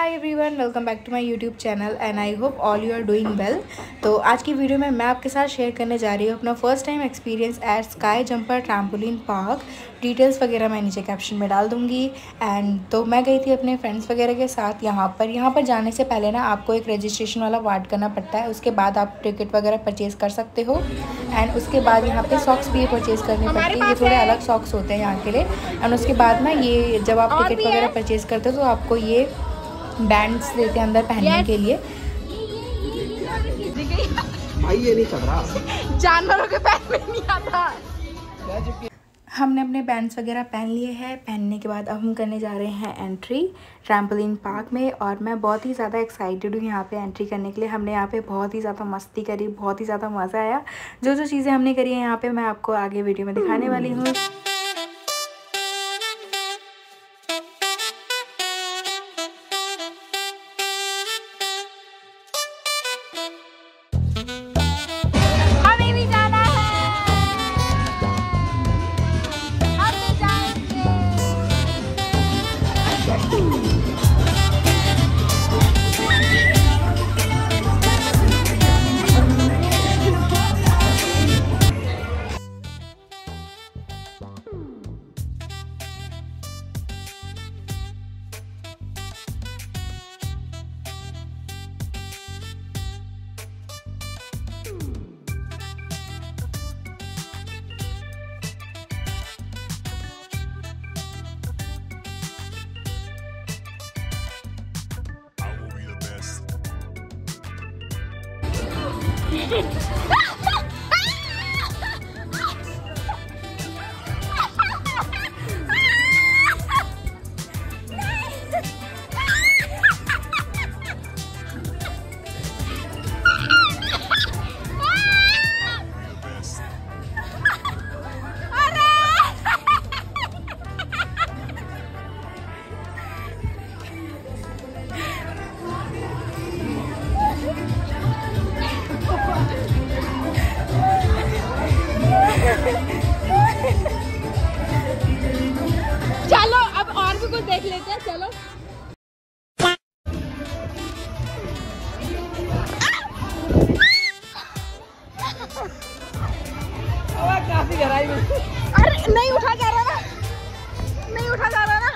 Hi everyone, welcome back to my YouTube channel and I hope all you are doing well. तो आज की video में मैं आपके साथ शेयर करने जा रही हूँ अपना first time experience at sky jumper trampoline park. Details वगैरह मैं नीचे कैप्शन में डाल दूँगी। एंड तो मैं गई थी अपने फ्रेंड्स वगैरह के साथ। यहाँ पर जाने से पहले ना आपको एक रजिस्ट्रेशन वाला वार्ड करना पड़ता है, उसके बाद आप टिकट वगैरह परचेज़ कर सकते हो। एंड उसके बाद यहाँ पर सॉक्स भी परचेज़ करने पड़ती है, ये थोड़े अलग सॉक्स होते हैं यहाँ के लिए। एंड उसके बाद ना ये जब आप टिकट वगैरह परचेज़ करते हो तो आपको ये बैंड्स देते हैं अंदर पहनने के लिए। भाई ये नहीं चल रहा, जानवरों के पैर में नहीं आता। हमने अपने बैंड्स वगैरह पहन लिए हैं। पहनने के बाद अब हम करने जा रहे हैं एंट्री ट्रैम्पोलिन पार्क में, और मैं बहुत ही ज़्यादा एक्साइटेड हूँ यहाँ पे एंट्री करने के लिए। हमने यहाँ पे बहुत ही ज़्यादा मस्ती करी, बहुत ही ज़्यादा मज़ा आया। जो जो चीज़ें हमने करी हैं यहाँ पर मैं आपको आगे वीडियो में दिखाने वाली हूँ। चलो काफी गहराई में। अरे नहीं उठा जा रहा ना, नहीं उठा जा रहा ना।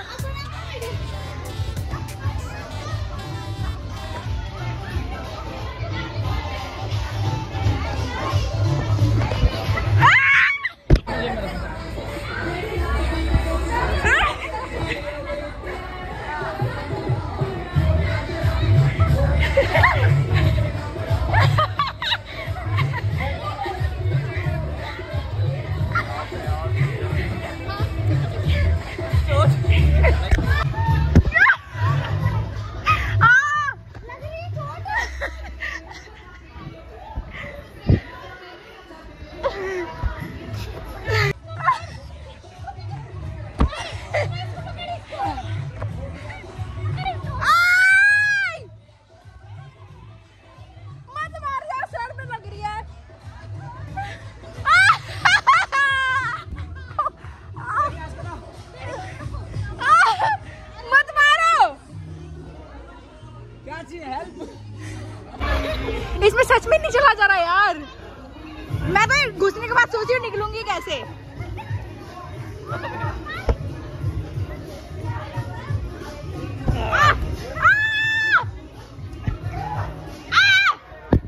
इसमें सच में नहीं चला जा रहा यार। मैं तो घुसने के बाद सोच रही हूँ निकलूंगी कैसे।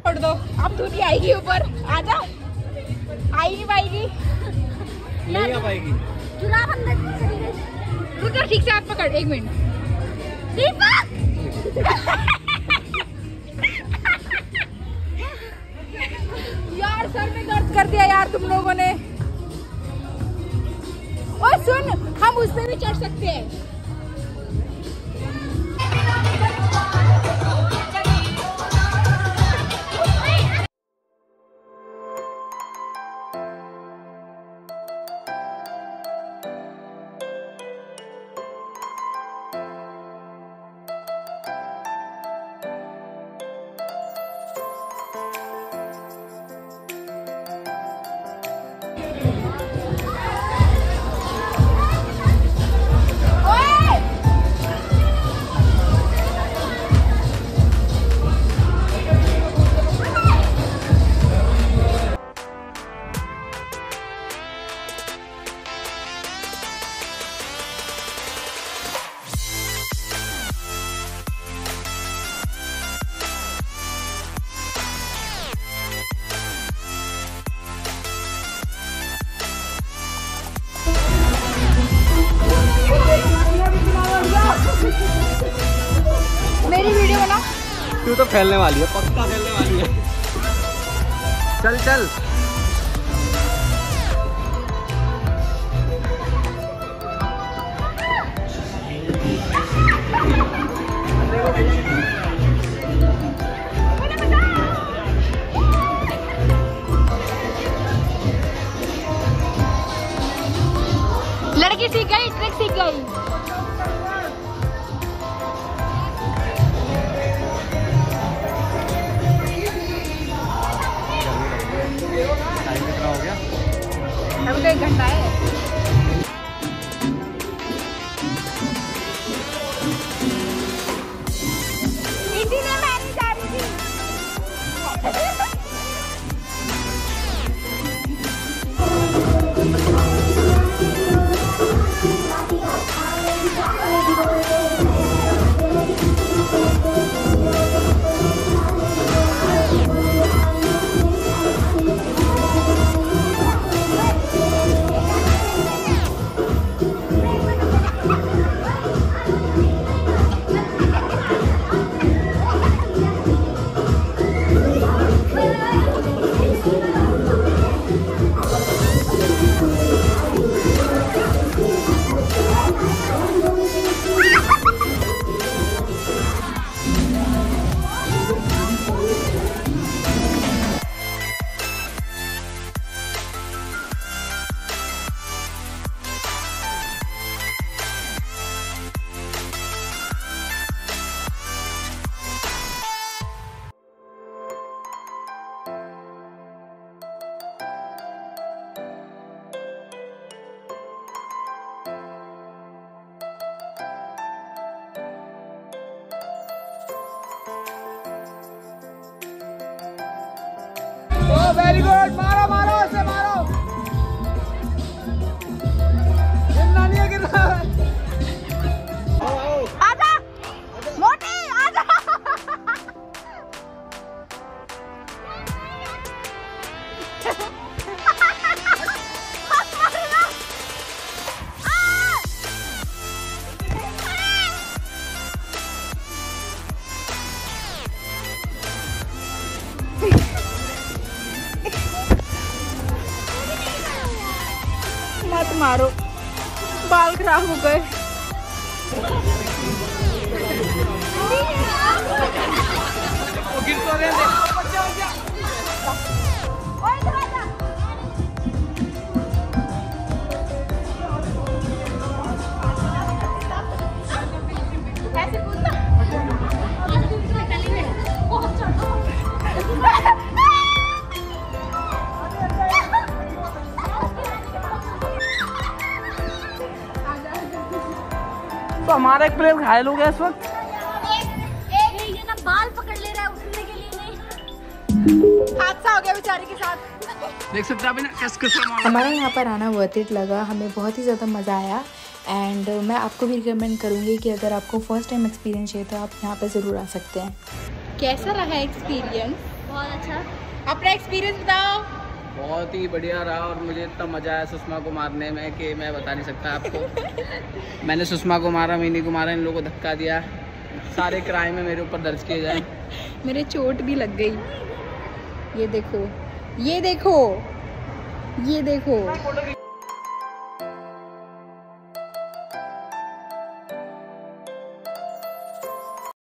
छोड़ दो, अब तू नहीं आएगी ऊपर। आजा, आई नहीं पाएगी, नहीं आ पाएगी। रुक जा, ठीक से हाथ पकड़, एक मिनट। यार सर में दर्द कर दिया यार तुम लोगों ने। ओ सुन, हम उसमें भी चढ़ सकते हैं। तू तो फैलने वाली है, पक्का फैलने वाली है। चल चल लड़की सीख गई, ट्रिक सीख गई। टाइम कितना हो गया? अभी तो 1 घंटा है। वेरी गुड, मारो मारो इसे मारो, गिरना नहीं है, गिरना है। आजा मोटी आजा, मत मारो, बाल खराब हो गए। तो हमारा एक प्लेयर घायल हो गया इस वक्त। एक ना बाल पकड़ ले रहा है उठने के लिए नहीं, हादसा हो गया बेचारे के साथ। देख सकते हैं हमारा यहाँ पर आना वर्थ इट लगा, हमें बहुत ही ज़्यादा मज़ा आया। एंड मैं आपको भी रिकमेंड करूँगी कि अगर आपको फर्स्ट टाइम एक्सपीरियंस है तो आप यहाँ पर ज़रूर आ सकते हैं। कैसा रहा एक्सपीरियंस? बहुत अच्छा, अपना एक्सपीरियंस बताओ। बहुत ही बढ़िया रहा और मुझे इतना मज़ा आया सुषमा को मारने में कि मैं बता नहीं सकता आपको। मैंने सुषमा को मारा, मैंने को मारा, इन लोगों को धक्का दिया, सारे क्राइम में मेरे ऊपर दर्ज किए जाए। मेरे चोट भी लग गई, ये देखो ये देखो ये देखो।